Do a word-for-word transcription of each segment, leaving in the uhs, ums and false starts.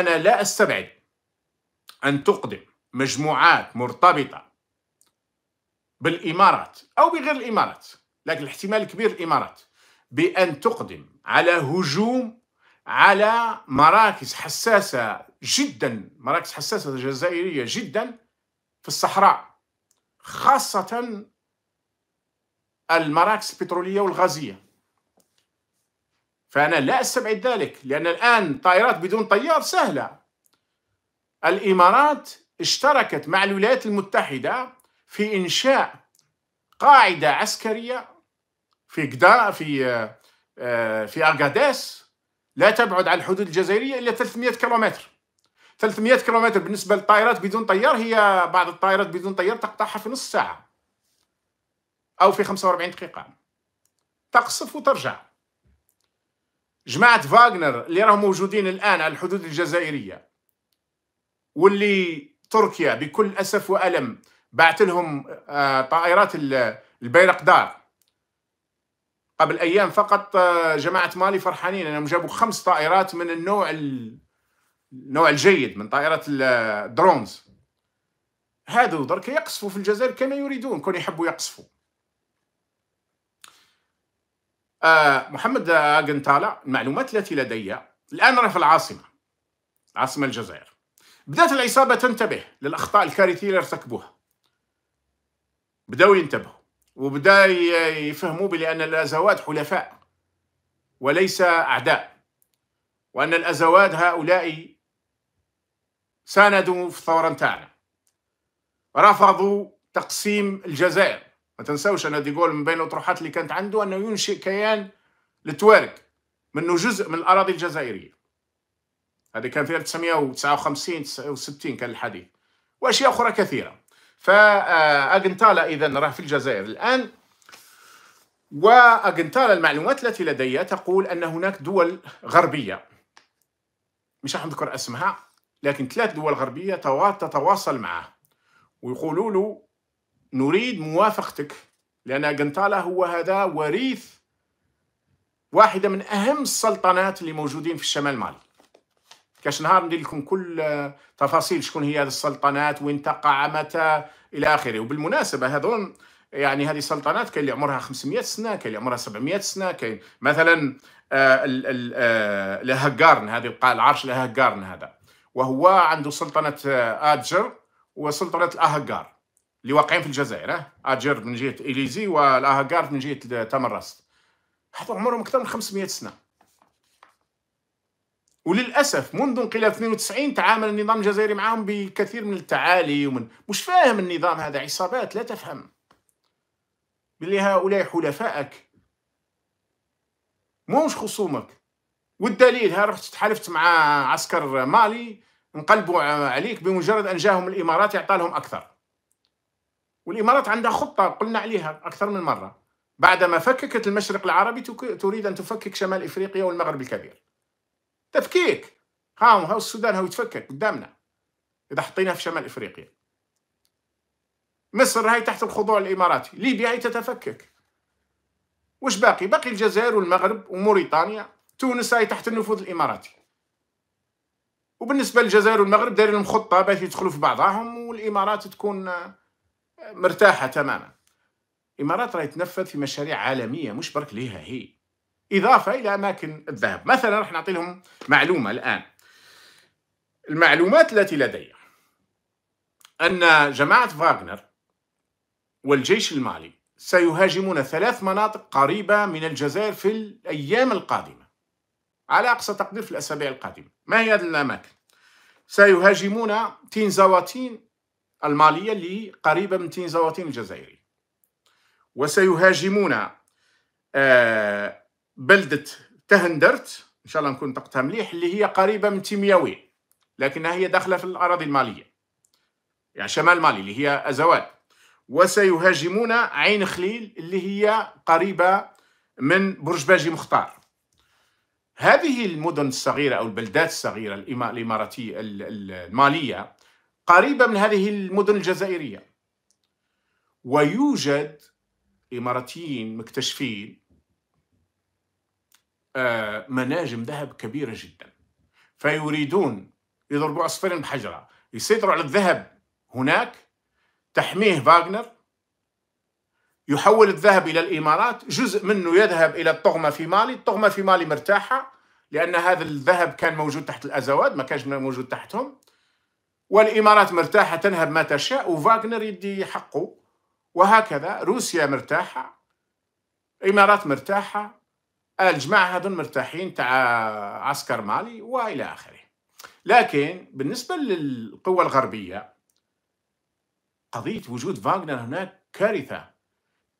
أنا لا أستبعد أن تقدم مجموعات مرتبطة بالإمارات أو بغير الإمارات، لكن الاحتمال الكبير الإمارات، بأن تقدم على هجوم على مراكز حساسة جدا، مراكز حساسة جزائرية جدا في الصحراء، خاصة المراكز البترولية والغازية. فأنا لا أستبعد ذلك، لأن الآن طائرات بدون طيار سهلة. الإمارات اشتركت مع الولايات المتحدة في إنشاء قاعدة عسكرية في قدا في في أغاديس، لا تبعد عن الحدود الجزائرية إلا ثلاثمئة كيلومتر. ثلاثمئة كيلومتر بالنسبة للطائرات بدون طيار، هي بعض الطائرات بدون طيار تقطعها في نص ساعة أو في خمسة وأربعين دقيقة، تقصف وترجع. جماعة فاغنر اللي راهم موجودين الآن على الحدود الجزائرية، واللي تركيا بكل أسف وألم بعت لهم طائرات البيرقدار. قبل أيام فقط جماعة مالي فرحانين أنهم جابوا خمس طائرات من النوع النوع الجيد، من طائرات الدرونز. هادو درك يقصفوا في الجزائر كما يريدون، كون يحبوا يقصفوا. محمد جنتالة، المعلومات التي لدي الآن، راه في العاصمة، عاصمة الجزائر. بدأت العصابة تنتبه للأخطاء الكارثية اللي ارتكبوها، بدأوا ينتبهوا وبدأوا يفهموا بأن الأزواد حلفاء وليس أعداء، وأن الأزواد هؤلاء ساندوا في الثورة نتاعنا، رفضوا تقسيم الجزائر. ما تنساوش أن ديغول من بين الأطروحات اللي كانت عنده أنه ينشئ كيان للتوارق منه جزء من الأراضي الجزائرية. هذا كان في ألف وتسعمئة وتسعة وخمسين وستين كان الحديث، وأشياء أخرى كثيرة. فأجنتالة إذن راه في الجزائر الآن. وأجنتالة المعلومات التي لدي تقول أن هناك دول غربية، مش راح نذكر اسمها، لكن ثلاث دول غربية تتواصل معه ويقولوا له نريد موافقتك، لأن أجنتالة هو هذا وريث واحدة من أهم السلطنات اللي موجودين في الشمال مالي. كاش نهار ندير لكم كل تفاصيل شكون هي هذه السلطنات، وين تقع، متى، الى اخره. وبالمناسبه هذون يعني هذه السلطنات كاين اللي عمرها خمسمئة سنه، كاين اللي عمرها سبعمئة سنه. كاين مثلا الهاكارن، هذه العرش الهاكارن هذا، وهو عنده سلطنه آدجر وسلطنه الأهاكار اللي واقعين في الجزائر. آدجر من جهه اليزي والأهاكار من جهه تمرست، حتى عمرهم اكثر من خمسمئة سنه. وللأسف منذ انقلاب اثنين وتسعين تعامل النظام الجزائري معهم بكثير من التعالي ومن مش فاهم النظام هذا. عصابات لا تفهم باللي هؤلاء حلفائك موش خصومك. والدليل ها، رحت تحالفت مع عسكر مالي انقلبوا عليك بمجرد أن جاهم الإمارات يعطالهم أكثر. والإمارات عندها خطة قلنا عليها أكثر من مرة، بعدما فككت المشرق العربي تريد أن تفكك شمال إفريقيا والمغرب الكبير. تفكيك، هاو هاو السودان هاو يتفكك قدامنا إذا حطيناها في شمال إفريقيا. مصر هاي تحت الخضوع الإماراتي، ليبيا هاي تتفكك. وش باقي؟ باقي الجزائر والمغرب وموريتانيا، تونس هاي تحت النفوذ الإماراتي. وبالنسبة للجزائر والمغرب دايرين لهم خطة باش يدخلوا في بعضهم، والإمارات تكون مرتاحة تماما. الإمارات راهي تنفذ في مشاريع عالمية مش برك ليها هي، إضافة إلى أماكن الذهب. مثلا راح نعطي لهم معلومة الآن. المعلومات التي لدي أن جماعة فاغنر والجيش المالي سيهاجمون ثلاث مناطق قريبة من الجزائر في الأيام القادمة، على أقصى تقدير في الأسابيع القادمة. ما هي هذه الأماكن؟ سيهاجمون تينزواتين المالية اللي قريبة من تينزواتين الجزائري، وسيهاجمون آه بلدة تهندرت، إن شاء الله نكون نطقتها مليح، اللي هي قريبة من تيمياوين لكنها هي داخلة في الأراضي المالية، يعني شمال مالي اللي هي أزوال. وسيهاجمون عين خليل اللي هي قريبة من برج باجي مختار. هذه المدن الصغيرة أو البلدات الصغيرة الإماراتية المالية قريبة من هذه المدن الجزائرية، ويوجد إماراتيين مكتشفين مناجم ذهب كبيرة جدا، فيريدون يضربوا عصفورين بحجرة، يسيطروا على الذهب هناك، تحميه فاغنر، يحول الذهب إلى الإمارات، جزء منه يذهب إلى الطغمة في مالي، الطغمة في مالي مرتاحة لأن هذا الذهب كان موجود تحت الأزواد، ما كانش موجود تحتهم، والإمارات مرتاحة تنهب ما تشاء وفاغنر يدي حقه، وهكذا روسيا مرتاحة، الإمارات مرتاحة، الجماعة هذول مرتاحين تاع عسكر مالي وإلى آخره. لكن بالنسبة للقوى الغربية قضية وجود فاغنر هناك كارثة،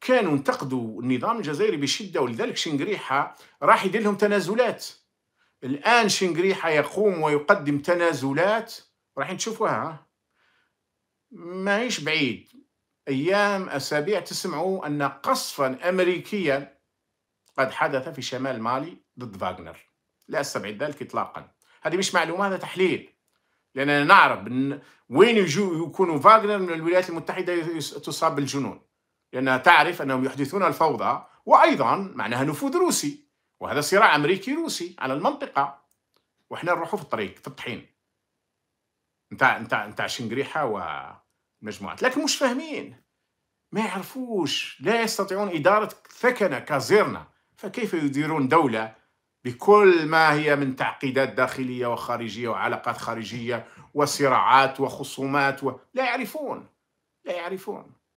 كانوا ينتقدوا النظام الجزائري بشدة، ولذلك شنقريحة راح يدير لهم تنازلات. الآن شنقريحة يقوم ويقدم تنازلات راح نشوفوها، ماهيش بعيد أيام أسابيع تسمعوا أن قصفا أمريكيا قد حدث في شمال مالي ضد فاغنر، لا أستبعد ذلك إطلاقا. هذه مش معلومة، هذا تحليل، لأننا نعرف وين يجوا يكونوا فاغنر من الولايات المتحدة تصاب بالجنون، لأنها تعرف أنهم يحدثون الفوضى، وأيضا معناها نفوذ روسي، وهذا صراع أمريكي روسي على المنطقة، وإحنا نروحوا في الطريق في الطحين نتاع نتاع نتاع شنقريحة ومجموعات، لكن مش فاهمين، ما يعرفوش، لا يستطيعون إدارة ثكنة كازيرنا، فكيف يديرون دولة بكل ما هي من تعقيدات داخلية وخارجية وعلاقات خارجية وصراعات وخصومات و... لا يعرفون لا يعرفون